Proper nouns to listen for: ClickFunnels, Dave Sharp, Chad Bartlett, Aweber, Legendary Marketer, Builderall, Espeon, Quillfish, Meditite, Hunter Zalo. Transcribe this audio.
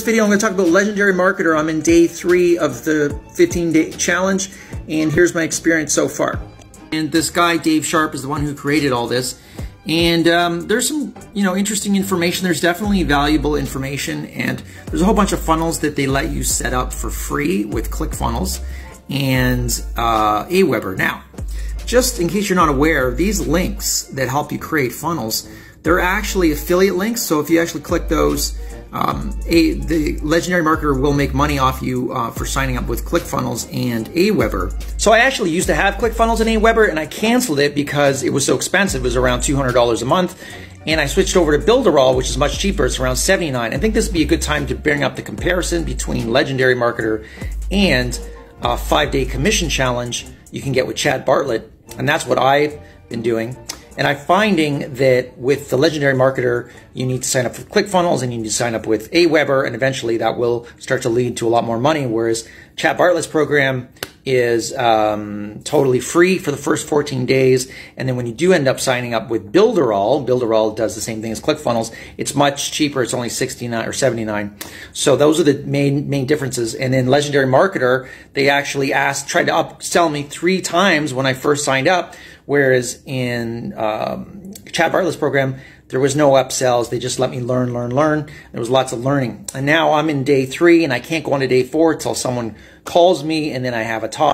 In this video, I'm going to talk about Legendary Marketer. I'm in day 3 of the 15-day challenge, and here's my experience so far. And this guy, Dave Sharp, is the one who created all this. And there's some, interesting information. There's definitely valuable information, and there's a whole bunch of funnels that they let you set up for free with ClickFunnels and Aweber. Now, just in case you're not aware, these links that help you create funnels, they're actually affiliate links. So if you actually click those, the Legendary Marketer will make money off you for signing up with ClickFunnels and Aweber. So I actually used to have ClickFunnels and Aweber, and I canceled it because it was so expensive. It was around $200 a month, and I switched over to Builderall, which is much cheaper. It's around $79. I think this would be a good time to bring up the comparison between Legendary Marketer and a 5-day commission challenge you can get with Chad Bartlett, and that's what I've been doing. And I'm finding that with the Legendary Marketer, you need to sign up for ClickFunnels and you need to sign up with Aweber, and eventually that will start to lead to a lot more money. Whereas Chad Bartlett's program is totally free for the first 14 days. And then when you do end up signing up with Builderall, Builderall does the same thing as ClickFunnels. It's much cheaper. It's only $69 or $79. So those are the main differences. And then Legendary Marketer, they actually tried to upsell me 3 times when I first signed up. Whereas in Chad Bartlett's program, there was no upsells. They just let me learn. There was lots of learning. And now I'm in day 3, and I can't go on to day 4 till someone calls me, and then I have a talk.